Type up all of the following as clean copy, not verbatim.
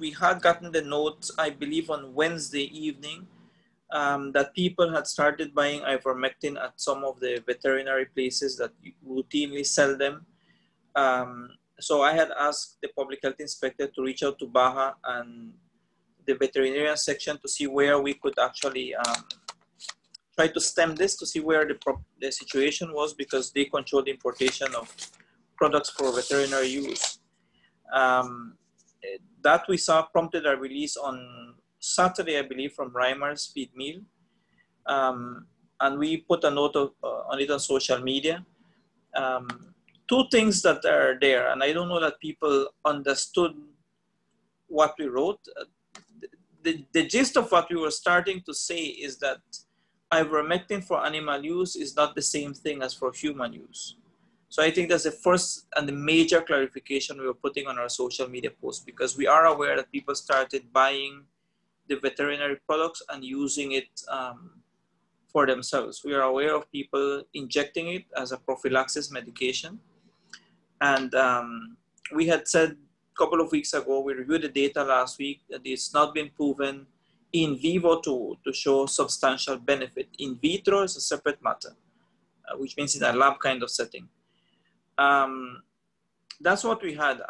We had gotten the note, I believe, on Wednesday evening that people had started buying ivermectin at some of the veterinary places that routinely sell them. So I had asked the public health inspector to reach out to Baja and the veterinarian section to see where we could actually try to stem this, to see where the situation was, because they control the importation of products for veterinary use. That we saw prompted a release on Saturday, I believe, from Reimers Feed Mill. And we put a note on it on social media. Two things that are there, and I don't know that people understood what we wrote. The gist of what we were starting to say is that ivermectin for animal use is not the same thing as for human use. So I think that's the first and the major clarification we were putting on our social media post, because we are aware that people started buying the veterinary products and using it for themselves. We are aware of people injecting it as a prophylaxis medication. And we had said a couple of weeks ago, we reviewed the data last week, that it's not been proven in vivo to show substantial benefit. In vitro is a separate matter, which means in a lab kind of setting. That's what we had.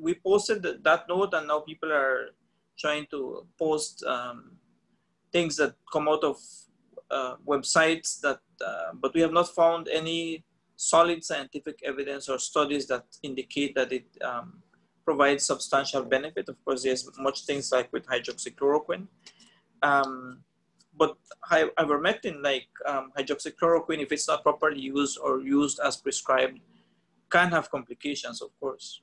We posted that note, and now people are trying to post things that come out of websites that, but we have not found any solid scientific evidence or studies that indicate that it provides substantial benefit. Of course, there's much things like with hydroxychloroquine, but ivermectin, like hydroxychloroquine, if it's not properly used or used as prescribed, can have complications, of course.